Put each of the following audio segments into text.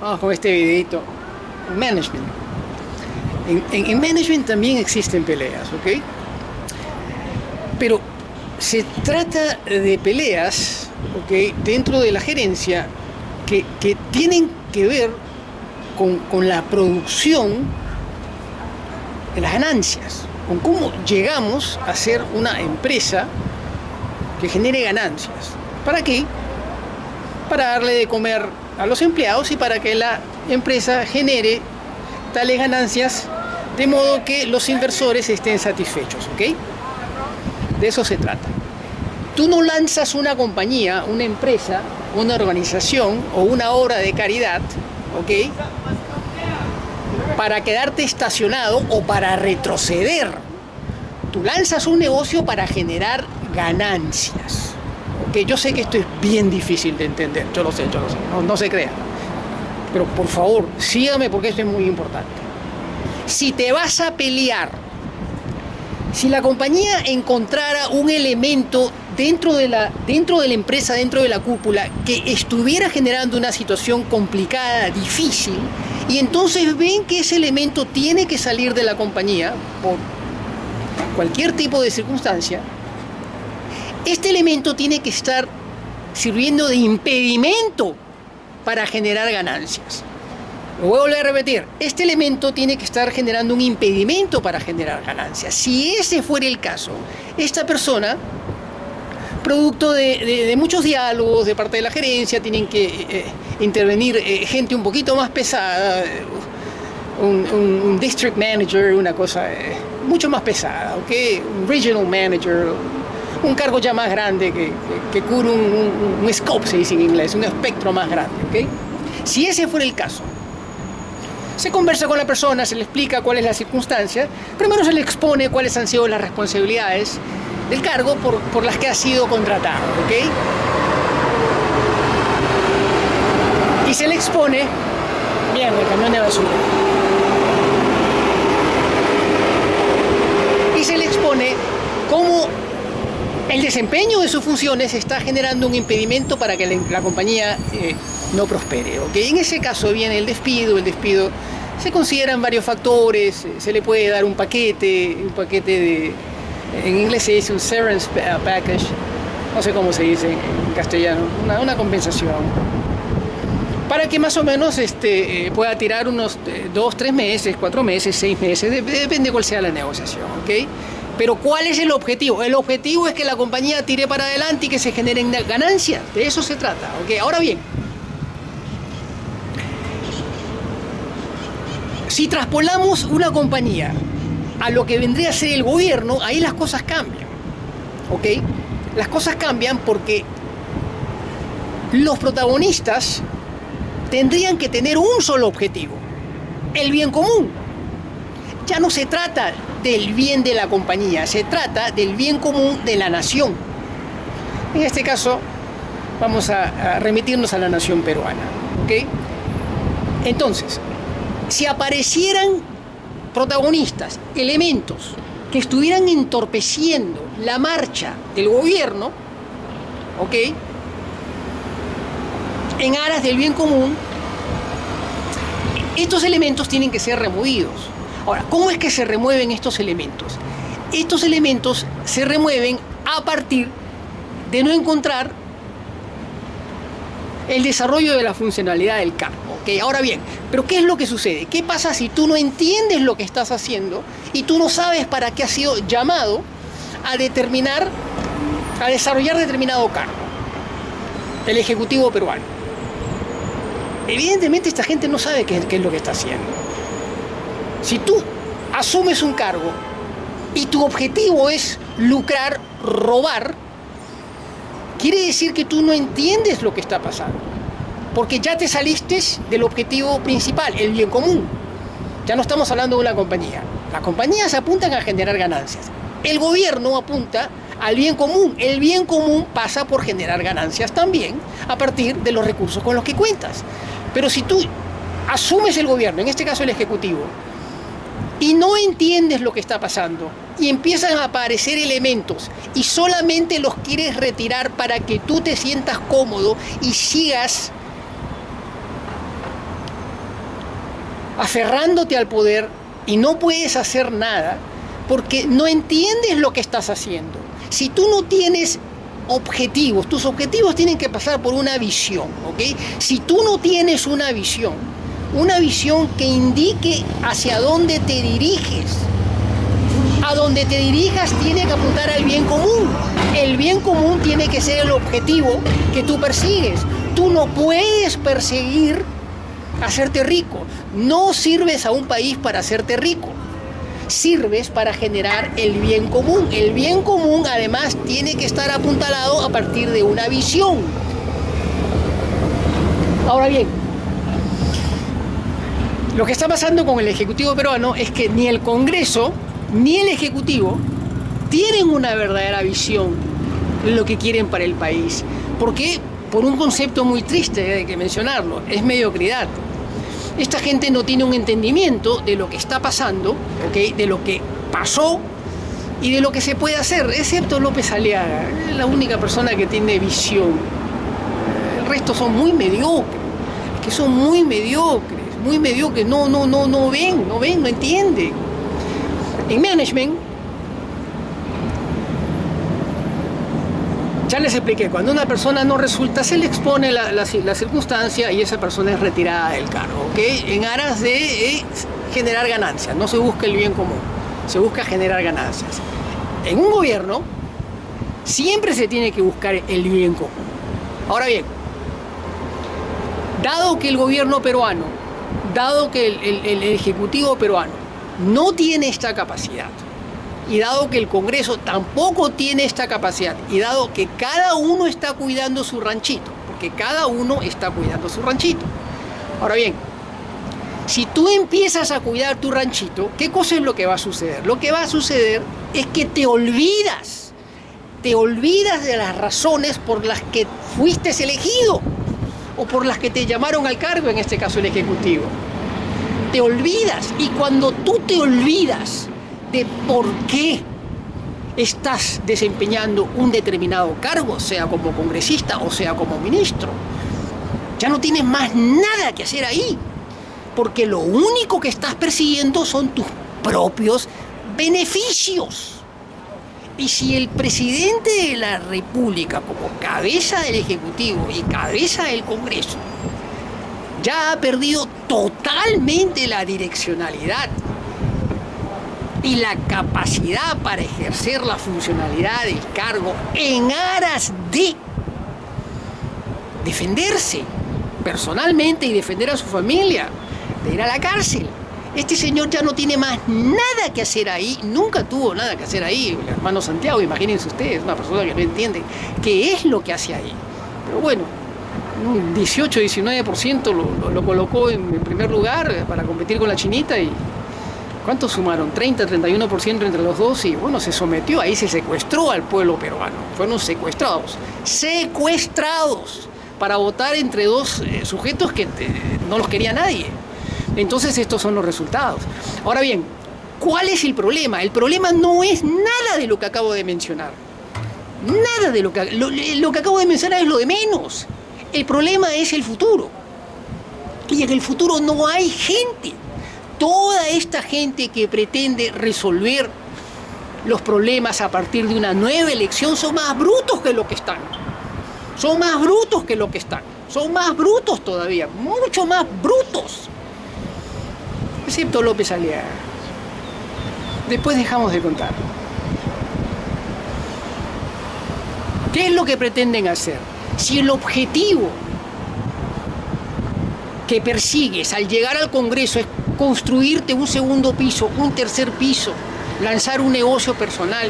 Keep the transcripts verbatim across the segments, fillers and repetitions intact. Vamos con este videito. Management. En, en, en management también existen peleas, ¿ok? Pero se trata de peleas, ¿ok?, dentro de la gerencia que, que tienen que ver con, con la producción de las ganancias, con cómo llegamos a ser una empresa que genere ganancias. ¿Para qué? Para darle de comer a los empleados y para que la empresa genere tales ganancias de modo que los inversores estén satisfechos, ¿ok? De eso se trata. Tú no lanzas una compañía, una empresa, una organización o una obra de caridad, ¿ok?, para quedarte estacionado o para retroceder. Tú lanzas un negocio para generar ganancias. ¿Ok? Yo sé que esto es bien difícil de entender, yo lo sé, yo lo sé, no, no se crea. Pero por favor, sígame porque esto es muy importante. Si te vas a pelear, si la compañía encontrara un elemento dentro de la, dentro de la empresa, dentro de la cúpula, que estuviera generando una situación complicada, difícil, y entonces ven que ese elemento tiene que salir de la compañía por cualquier tipo de circunstancia, este elemento tiene que estar sirviendo de impedimento para generar ganancias. Lo voy a volver a repetir, este elemento tiene que estar generando un impedimento para generar ganancias. Si ese fuera el caso, esta persona, producto de, de, de muchos diálogos de parte de la gerencia, tienen que eh, intervenir eh, gente un poquito más pesada, un, un, un district manager, una cosa eh, mucho más pesada, ¿okay?, un regional manager, un cargo ya más grande que, que, que cubre un, un, un scope, se dice en inglés, un espectro más grande, ¿okay? Si ese fuera el caso, se conversa con la persona, se le explica cuál es la circunstancia. Primero se le expone cuáles han sido las responsabilidades del cargo por, por las que ha sido contratado, ¿ok? Y se le expone... Mierda, el camión de basura. Y se le expone cómo el desempeño de sus funciones está generando un impedimento para que la, la compañía... Eh, no prospere, ¿ok? En ese caso viene el despido, el despido se consideran varios factores, se le puede dar un paquete, un paquete de, en inglés se dice un severance package, no sé cómo se dice en castellano, una, una compensación, para que más o menos este, pueda tirar unos dos, tres meses, cuatro meses, seis meses, depende cuál sea la negociación, ¿ok? Pero ¿cuál es el objetivo? El objetivo es que la compañía tire para adelante y que se generen ganancias, de eso se trata, ¿ok? Ahora bien, si traspolamos una compañía a lo que vendría a ser el gobierno, ahí las cosas cambian, ¿ok? Las cosas cambian porque los protagonistas tendrían que tener un solo objetivo, el bien común. Ya no se trata del bien de la compañía, se trata del bien común de la nación. En este caso, vamos a, a remitirnos a la nación peruana, ¿ok? Entonces, si aparecieran protagonistas, elementos que estuvieran entorpeciendo la marcha del gobierno, ¿ok?, en aras del bien común, estos elementos tienen que ser removidos. Ahora, ¿cómo es que se remueven estos elementos? Estos elementos se remueven a partir de no encontrar el desarrollo de la funcionalidad del cargo. Ahora bien, ¿pero qué es lo que sucede? ¿Qué pasa si tú no entiendes lo que estás haciendo y tú no sabes para qué has sido llamado a determinar, a desarrollar determinado cargo del Ejecutivo peruano? Evidentemente esta gente no sabe qué, qué es lo que está haciendo. Si tú asumes un cargo y tu objetivo es lucrar, robar, quiere decir que tú no entiendes lo que está pasando. Porque ya te saliste del objetivo principal, el bien común. Ya no estamos hablando de una compañía. Las compañías apuntan a generar ganancias. El gobierno apunta al bien común. El bien común pasa por generar ganancias también a partir de los recursos con los que cuentas. Pero si tú asumes el gobierno, en este caso el Ejecutivo, y no entiendes lo que está pasando, y empiezan a aparecer elementos y solamente los quieres retirar para que tú te sientas cómodo y sigas aferrándote al poder y no puedes hacer nada porque no entiendes lo que estás haciendo. Si tú no tienes objetivos, tus objetivos tienen que pasar por una visión, ¿ok? Si tú no tienes una visión, una visión que indique hacia dónde te diriges, a donde te dirijas tiene que apuntar al bien común. El bien común tiene que ser el objetivo que tú persigues. Tú no puedes perseguir hacerte rico. No sirves a un país para hacerte rico. Sirves para generar el bien común. El bien común, además, tiene que estar apuntalado a partir de una visión. Ahora bien, lo que está pasando con el Ejecutivo peruano es que ni el Congreso ni el Ejecutivo tienen una verdadera visión de lo que quieren para el país. ¿Por qué? Por un concepto muy triste, hay que mencionarlo, es mediocridad. Esta gente no tiene un entendimiento de lo que está pasando, ¿okay? De lo que pasó y de lo que se puede hacer, excepto López Aliaga, es la única persona que tiene visión. El resto son muy mediocres, que son muy mediocres, muy mediocres, no, no, no, no ven, no ven, no entienden. En management, ya les expliqué, cuando una persona no resulta, se le expone la, la, la circunstancia y esa persona es retirada del cargo, ¿ok? En aras de eh, generar ganancias, no se busca el bien común, se busca generar ganancias. En un gobierno siempre se tiene que buscar el bien común. Ahora bien, dado que el gobierno peruano, dado que el, el, el ejecutivo peruano no tiene esta capacidad, y dado que el Congreso tampoco tiene esta capacidad, y dado que cada uno está cuidando su ranchito, porque cada uno está cuidando su ranchito. Ahora bien, si tú empiezas a cuidar tu ranchito, ¿qué cosa es lo que va a suceder? Lo que va a suceder es que te olvidas, te olvidas de las razones por las que fuiste elegido, o por las que te llamaron al cargo, en este caso el Ejecutivo. Te olvidas, y cuando tú te olvidas de por qué estás desempeñando un determinado cargo, sea como congresista o sea como ministro, ya no tienes más nada que hacer ahí, porque lo único que estás persiguiendo son tus propios beneficios. Y si el presidente de la República, como cabeza del Ejecutivo y cabeza del Congreso, ya ha perdido totalmente la direccionalidad y la capacidad para ejercer la funcionalidad del cargo en aras de defenderse personalmente y defender a su familia, de ir a la cárcel. Este señor ya no tiene más nada que hacer ahí, nunca tuvo nada que hacer ahí. El hermano Santiago, imagínense ustedes, una persona que no entiende qué es lo que hace ahí. Pero bueno, un dieciocho, diecinueve por ciento lo, lo, lo colocó en, en primer lugar para competir con la chinita y... ¿cuántos sumaron? treinta, treinta y uno por ciento entre los dos y bueno, se sometió, ahí se secuestró al pueblo peruano. Fueron secuestrados, secuestrados para votar entre dos eh, sujetos que eh, no los quería nadie. Entonces estos son los resultados. Ahora bien, ¿cuál es el problema? El problema no es nada de lo que acabo de mencionar. Nada de lo que, lo, lo que acabo de mencionar es lo de menos. El problema es el futuro. Y en el futuro no hay gente. Toda esta gente que pretende resolver los problemas a partir de una nueva elección son más brutos que lo que están. Son más brutos que lo que están. Son más brutos todavía, mucho más brutos. Excepto López Aliaga. Después dejamos de contar. ¿Qué es lo que pretenden hacer? Si el objetivo que persigues al llegar al Congreso es construirte un segundo piso, un tercer piso, lanzar un negocio personal,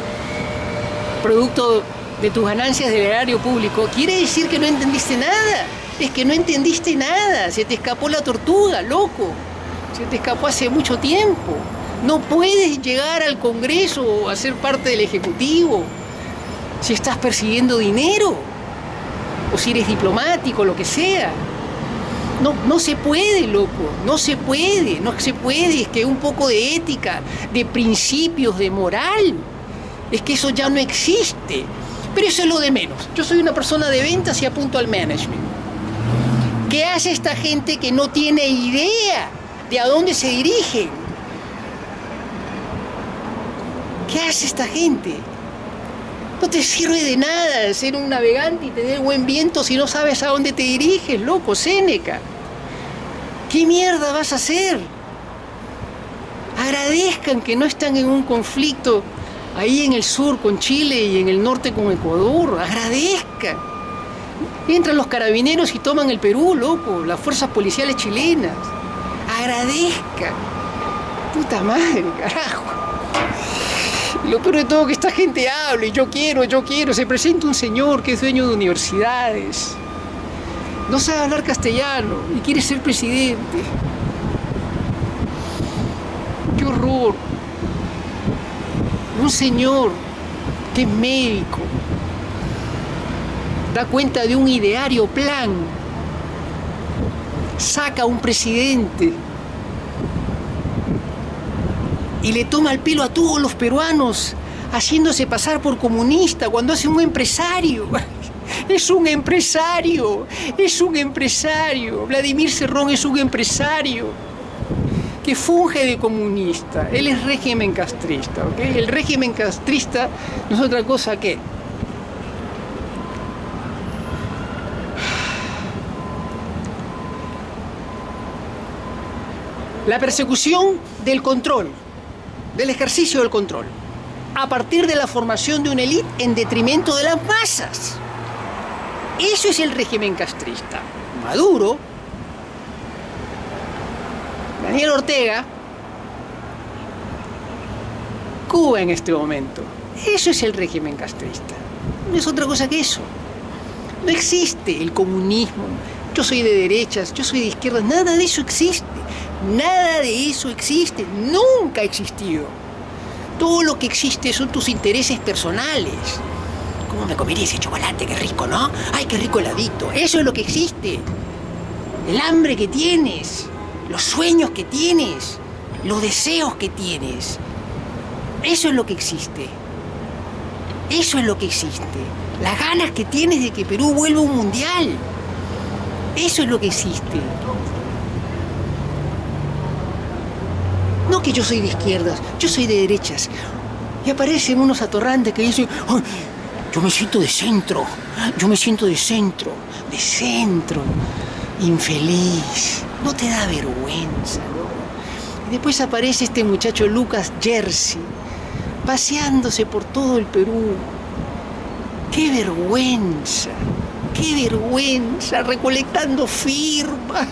producto de tus ganancias del erario público, quiere decir que no entendiste nada. Es que no entendiste nada. Se te escapó la tortuga, loco. Se te escapó hace mucho tiempo. No puedes llegar al Congreso o a ser parte del Ejecutivo si estás persiguiendo dinero o si eres diplomático, lo que sea. No, no se puede, loco, no se puede, no se puede, es que un poco de ética, de principios, de moral, es que eso ya no existe, pero eso es lo de menos. Yo soy una persona de ventas y apunto al management. ¿Qué hace esta gente que no tiene idea de a dónde se dirigen. ¿Qué hace esta gente? No te sirve de nada ser un navegante y tener buen viento si no sabes a dónde te diriges, loco, Séneca. ¿Qué mierda vas a hacer? Agradezcan que no están en un conflicto ahí en el sur con Chile y en el norte con Ecuador. Agradezcan. Entran los carabineros y toman el Perú, loco, las fuerzas policiales chilenas. Agradezcan. Puta madre, carajo. Lo peor de todo es que esta gente habla y yo quiero, yo quiero. Se presenta un señor que es dueño de universidades. No sabe hablar castellano y quiere ser presidente. ¡Qué horror! Un señor que es médico da cuenta de un ideario plan. Saca a un presidente y le toma el pelo a todos los peruanos haciéndose pasar por comunista cuando hace un empresario. Es un empresario, es un empresario. Vladimir Cerrón es un empresario que funge de comunista. Él es régimen castrista, ¿ok? El régimen castrista no es otra cosa que la persecución del control, del ejercicio del control, a partir de la formación de una élite en detrimento de las masas. Eso es el régimen castrista. Maduro, Daniel Ortega, Cuba en este momento. Eso es el régimen castrista. No es otra cosa que eso. No existe el comunismo. Yo soy de derechas, yo soy de izquierdas. Nada de eso existe. Nada de eso existe. Nunca ha existido. Todo lo que existe son tus intereses personales. ¿Cómo me comería ese chocolate? ¡Qué rico!, ¿no? ¡Ay, qué rico heladito! Eso es lo que existe. El hambre que tienes, los sueños que tienes, los deseos que tienes. Eso es lo que existe. Eso es lo que existe. Las ganas que tienes de que Perú vuelva un mundial. Eso es lo que existe. No que yo soy de izquierdas, yo soy de derechas. Y aparecen unos atorrantes que dicen... ¡Ay! Yo me siento de centro, yo me siento de centro, de centro, infeliz. No te da vergüenza, ¿no? Y después aparece este muchacho Lucas Jersey, paseándose por todo el Perú. ¡Qué vergüenza! ¡Qué vergüenza! Recolectando firmas,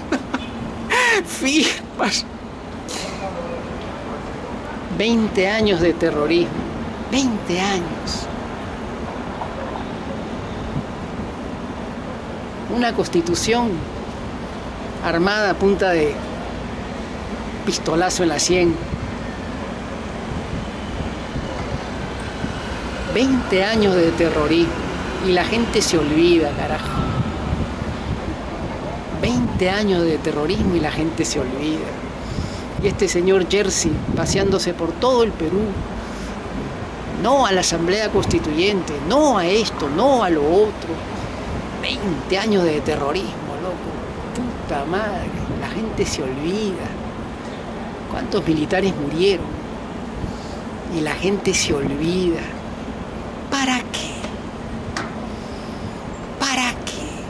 firmas. veinte años de terrorismo, veinte años. Una constitución armada a punta de pistolazo en la sien. veinte años de terrorismo y la gente se olvida, carajo. veinte años de terrorismo y la gente se olvida. Y este señor Jersey paseándose por todo el Perú. No a la Asamblea Constituyente, no a esto, no a lo otro. veinte años de terrorismo, loco. Puta madre, la gente se olvida. ¿Cuántos militares murieron? Y la gente se olvida. ¿Para qué? ¿Para qué?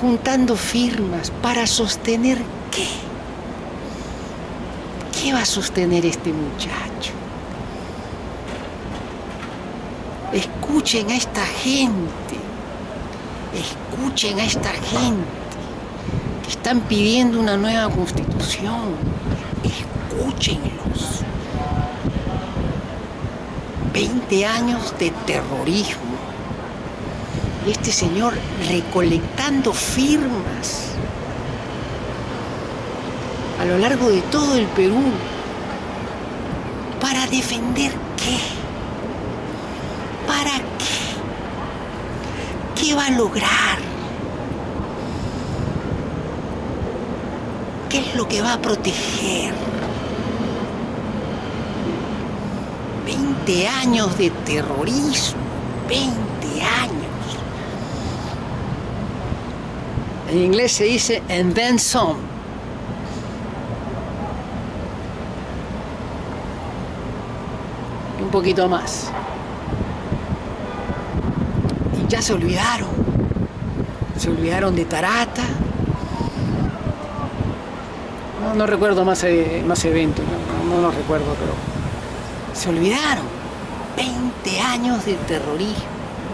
Juntando firmas, ¿para sostener qué? ¿Qué va a sostener este muchacho? Escuchen a esta gente. Escuchen a esta gente que están pidiendo una nueva constitución. Escúchenlos. veinte años de terrorismo. Y este señor recolectando firmas a lo largo de todo el Perú. ¿Para defender qué? ¿Para qué? ¿Qué va a lograr? ¿Qué es lo que va a proteger? veinte años de terrorismo, veinte años. En inglés se dice and then some. poquito más. Y ya se olvidaron. Se olvidaron de Tarata. No, no recuerdo más, eh, más eventos, no, no, no recuerdo, pero se olvidaron. veinte años de terrorismo,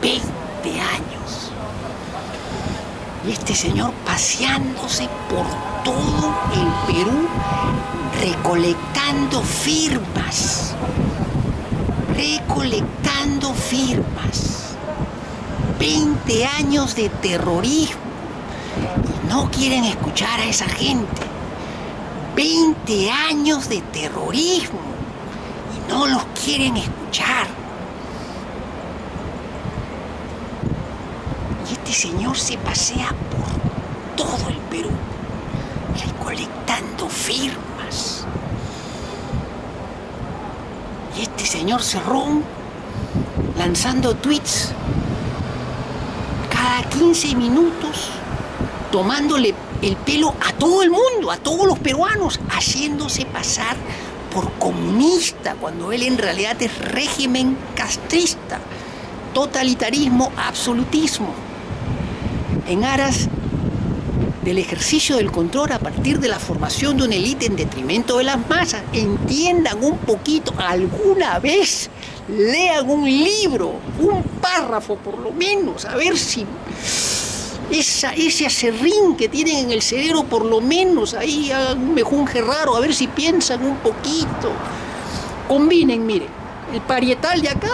veinte años. Y este señor paseándose por todo el Perú, recolectando firmas, recolectando firmas. veinte años de terrorismo y no quieren escuchar a esa gente. veinte años de terrorismo y no los quieren escuchar. Y este señor se pasea por todo el Perú, recolectando firmas. Y este señor Cerrón lanzando tweets cada quince minutos, tomándole el pelo a todo el mundo, a todos los peruanos, haciéndose pasar por comunista, cuando él en realidad es régimen castrista, totalitarismo, absolutismo, en aras del ejercicio del control a partir de la formación de una élite en detrimento de las masas. Entiendan un poquito, alguna vez lean un libro, un párrafo por lo menos, a ver si... Esa, ese acerrín que tienen en el cerebro, por lo menos, ahí hagan un mejunje raro, a ver si piensan un poquito. Combinen, miren, el parietal de acá,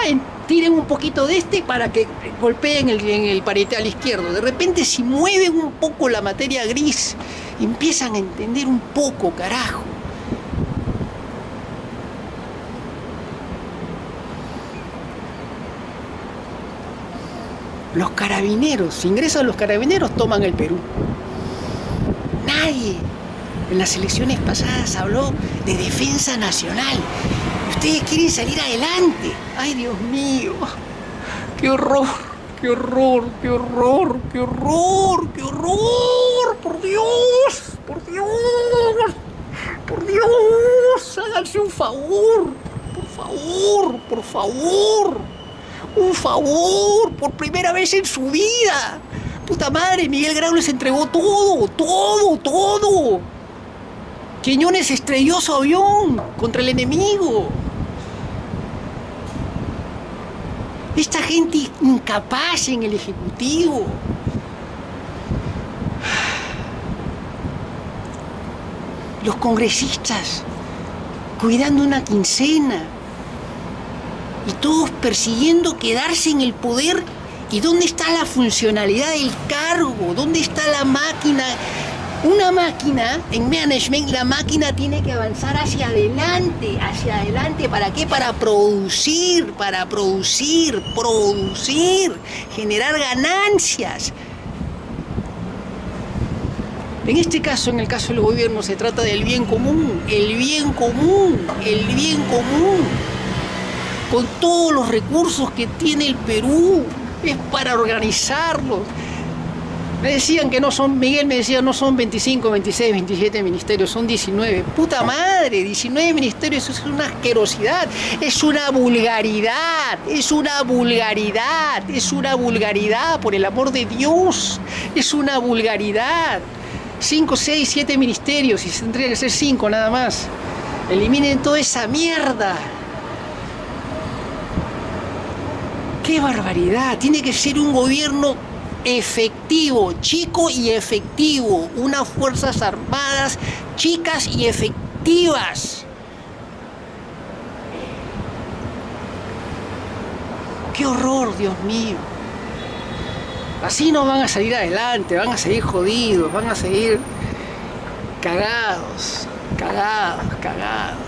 tiren un poquito de este para que golpeen el, en el parietal izquierdo. De repente, si mueven un poco la materia gris, empiezan a entender un poco, carajo. Los carabineros, si ingresan los carabineros, toman el Perú. Nadie en las elecciones pasadas habló de defensa nacional. Ustedes quieren salir adelante. Ay, Dios mío, qué horror, qué horror, qué horror, qué horror, qué horror, por Dios, por Dios, por Dios, háganse un favor, por favor, por favor. Un favor, por primera vez en su vida. Puta madre, Miguel Grau les entregó todo, todo, todo. Quiñones estrelló su avión contra el enemigo. Esta gente incapaz en el Ejecutivo. Los congresistas cuidando una quincena. Y todos persiguiendo quedarse en el poder. ¿Y dónde está la funcionalidad del cargo? ¿Dónde está la máquina? Una máquina, en management, la máquina tiene que avanzar hacia adelante, hacia adelante. ¿Para qué? Para producir, para producir, producir, generar ganancias. En este caso, en el caso del gobierno, se trata del bien común, el bien común, el bien común. Con todos los recursos que tiene el Perú, es para organizarlos. Me decían que no son, Miguel me decía, no son veinticinco, veintiséis, veintisiete ministerios, son diecinueve. Puta madre, diecinueve ministerios, eso es una asquerosidad, es una vulgaridad, es una vulgaridad, es una vulgaridad, por el amor de Dios, es una vulgaridad. cinco, seis, siete ministerios, y se tendría que ser cinco nada más. Eliminen toda esa mierda. ¡Qué barbaridad! Tiene que ser un gobierno efectivo, chico y efectivo. Unas fuerzas armadas chicas y efectivas. ¡Qué horror, Dios mío! Así no van a salir adelante, van a seguir jodidos, van a seguir cagados, cagados, cagados.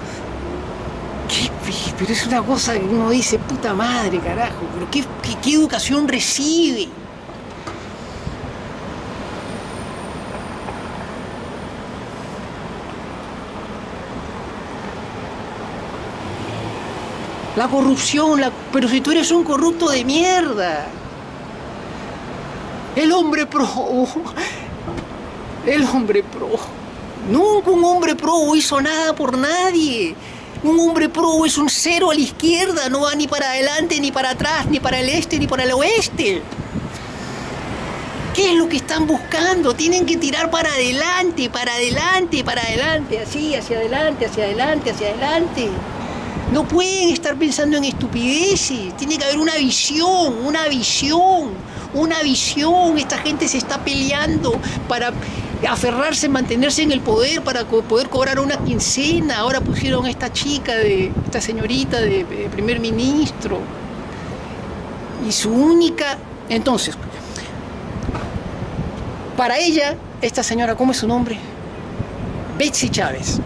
¿Qué? Pero es una cosa que uno dice, puta madre, carajo, pero ¿qué, qué, qué educación recibe? La corrupción, la... pero si tú eres un corrupto de mierda. El hombre pro, el hombre pro. Nunca un hombre pro hizo nada por nadie. Un hombre pro es un cero a la izquierda, no va ni para adelante, ni para atrás, ni para el este, ni para el oeste. ¿Qué es lo que están buscando? Tienen que tirar para adelante, para adelante, para adelante, así, hacia adelante, hacia adelante, hacia adelante. No pueden estar pensando en estupideces, tiene que haber una visión, una visión, una visión. Esta gente se está peleando para aferrarse, mantenerse en el poder, para co poder cobrar una quincena. Ahora pusieron a esta chica, de, esta señorita de, de primer ministro. Y su única... Entonces... Para ella, esta señora, ¿cómo es su nombre? Betsy Chávez.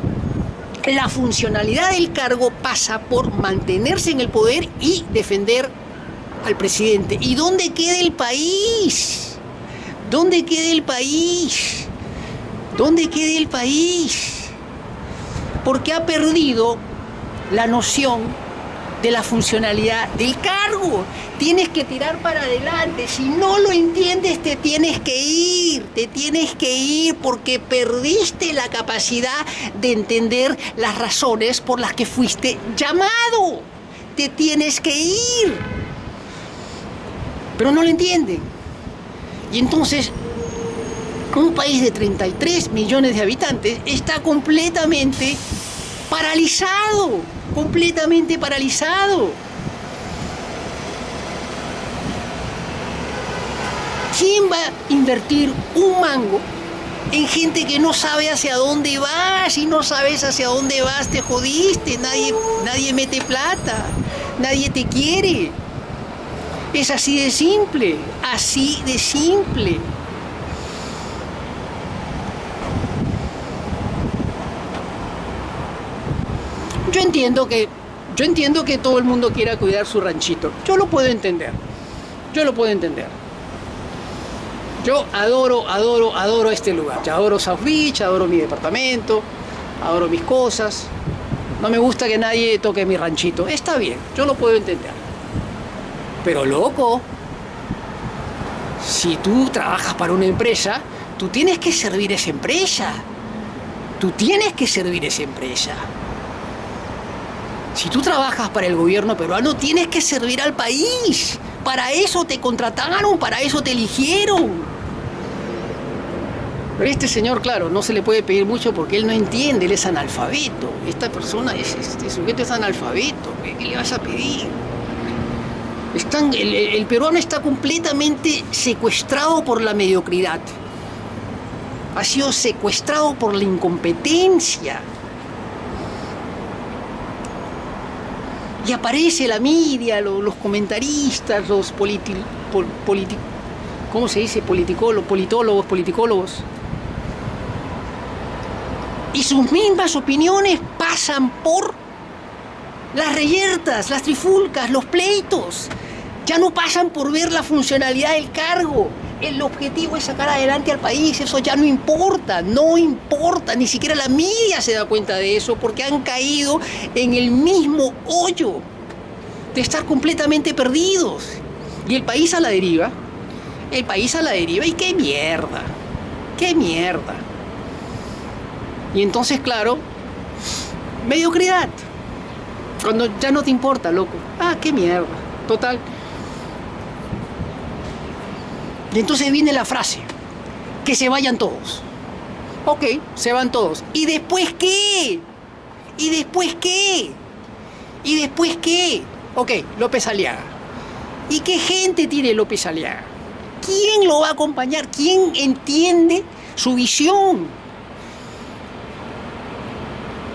La funcionalidad del cargo pasa por mantenerse en el poder y defender al presidente. ¿Y dónde queda el país? ¿Dónde queda el país? ¿Dónde queda el país? Porque ha perdido la noción de la funcionalidad del cargo. Tienes que tirar para adelante. Si no lo entiendes, te tienes que ir, te tienes que ir porque perdiste la capacidad de entender las razones por las que fuiste llamado. Te tienes que ir. Pero no lo entienden. Y entonces, un país de treinta y tres millones de habitantes está completamente paralizado. Completamente paralizado. ¿Quién va a invertir un mango en gente que no sabe hacia dónde va? Si no sabes hacia dónde vas, te jodiste. Nadie, nadie mete plata. Nadie te quiere. Es así de simple. Así de simple. Yo entiendo que, yo entiendo que todo el mundo quiera cuidar su ranchito. Yo lo puedo entender. Yo lo puedo entender. Yo adoro, adoro, adoro este lugar. Yo adoro South Beach, adoro mi departamento, adoro mis cosas. No me gusta que nadie toque mi ranchito. Está bien, yo lo puedo entender. Pero loco, si tú trabajas para una empresa, tú tienes que servir a esa empresa. Tú tienes que servir a esa empresa. Si tú trabajas para el gobierno peruano, tienes que servir al país. Para eso te contrataron, para eso te eligieron. Pero este señor, claro, no se le puede pedir mucho porque él no entiende, él es analfabeto. Esta persona, este sujeto es analfabeto. ¿Qué le vas a pedir? Están, el, el peruano está completamente secuestrado por la mediocridad. Ha sido secuestrado por la incompetencia. Y aparece la media, los, los comentaristas, los politi, pol, politi, ¿cómo se dice? Politicólogos, politólogos, politicólogos. Y sus mismas opiniones pasan por las reyertas, las trifulcas, los pleitos. Ya no pasan por ver la funcionalidad del cargo. El objetivo es sacar adelante al país, eso ya no importa, no importa, ni siquiera la media se da cuenta de eso porque han caído en el mismo hoyo de estar completamente perdidos. Y el país a la deriva, el país a la deriva, y qué mierda, qué mierda. Y entonces, claro, mediocridad, cuando ya no te importa, loco, ah, qué mierda, total. Y entonces viene la frase, que se vayan todos. Ok, se van todos. ¿Y después qué? ¿Y después qué? ¿Y después qué? Ok, López Aliaga. ¿Y qué gente tiene López Aliaga? ¿Quién lo va a acompañar? ¿Quién entiende su visión?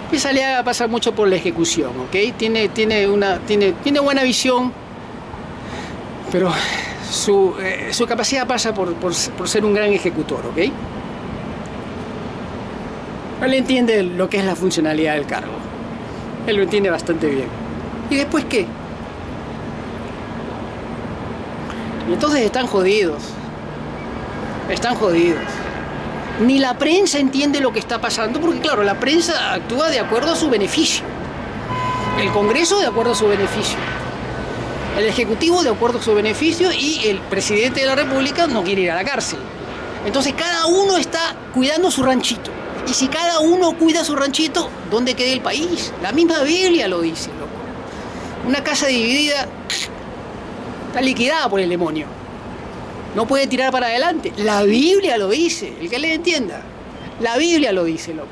López Aliaga pasa mucho por la ejecución, ¿ok? Tiene, tiene, una, tiene, tiene buena visión, pero... Su, eh, su capacidad pasa por, por, por ser un gran ejecutor, ¿ok? Él entiende lo que es la funcionalidad del cargo. Él lo entiende bastante bien. ¿Y después qué? Y entonces están jodidos. Están jodidos. Ni la prensa entiende lo que está pasando, porque claro, la prensa actúa de acuerdo a su beneficio. El Congreso de acuerdo a su beneficio. El Ejecutivo de acuerdo a su beneficio y el Presidente de la República no quiere ir a la cárcel. Entonces cada uno está cuidando su ranchito. Y si cada uno cuida su ranchito, ¿dónde queda el país? La misma Biblia lo dice, loco. Una casa dividida está liquidada por el demonio. No puede tirar para adelante. La Biblia lo dice, el que le entienda. La Biblia lo dice, loco.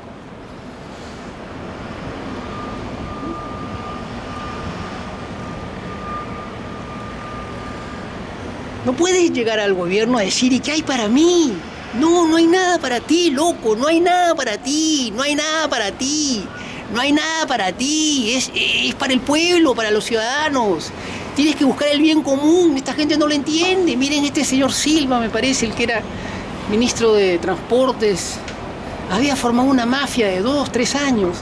No puedes llegar al gobierno a decir, ¿y qué hay para mí? No, no hay nada para ti, loco, no hay nada para ti, no hay nada para ti, no hay nada para ti, es, es para el pueblo, para los ciudadanos. Tienes que buscar el bien común, esta gente no lo entiende. Miren, este señor Silva, me parece, el que era ministro de Transportes, había formado una mafia de dos, tres años.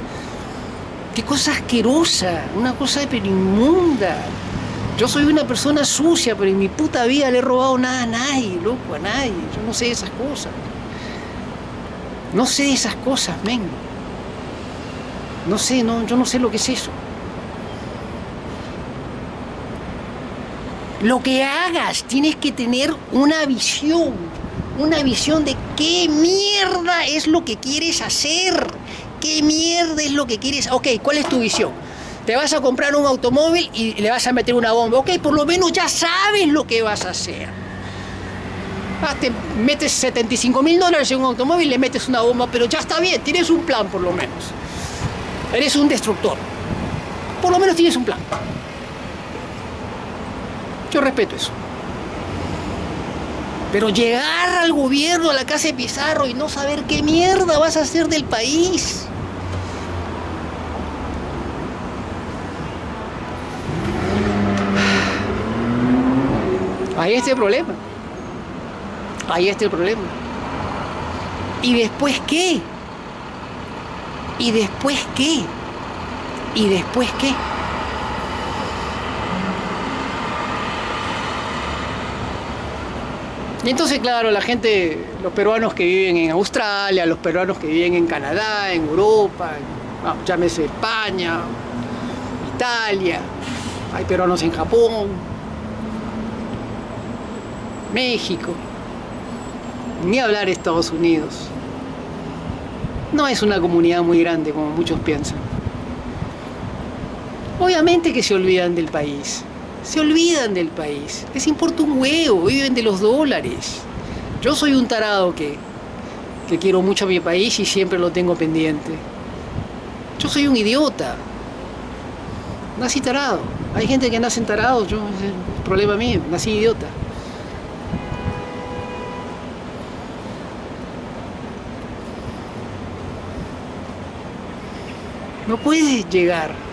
Qué cosa asquerosa, una cosa pero inmunda. Yo soy una persona sucia, pero en mi puta vida le he robado nada a nadie, loco, a nadie. Yo no sé de esas cosas. No sé de esas cosas, men. No sé, no, yo no sé lo que es eso. Lo que hagas, tienes que tener una visión. Una visión de qué mierda es lo que quieres hacer. Qué mierda es lo que quieres... Ok, ¿cuál es tu visión? Te vas a comprar un automóvil y le vas a meter una bomba. Ok, por lo menos ya sabes lo que vas a hacer. Ah, te metes setenta y cinco mil dólares en un automóvil y le metes una bomba, pero ya está bien, tienes un plan por lo menos. Eres un destructor. Por lo menos tienes un plan. Yo respeto eso. Pero llegar al gobierno, a la casa de Pizarro y no saber qué mierda vas a hacer del país... Ahí está el problema. Ahí está el problema. ¿Y después qué? ¿Y después qué? ¿Y después qué? Y entonces, claro, la gente, los peruanos que viven en Australia, los peruanos que viven en Canadá, en Europa, en, no, llámese España, Italia, hay peruanos en Japón, México, ni hablar de Estados Unidos. No es una comunidad muy grande como muchos piensan. Obviamente que se olvidan del país, se olvidan del país, les importa un huevo, viven de los dólares. Yo soy un tarado que, que quiero mucho a mi país y siempre lo tengo pendiente. Yo soy un idiota, nací tarado. Hay gente que nace tarado, yo, es problema mío, nací idiota. No puedes llegar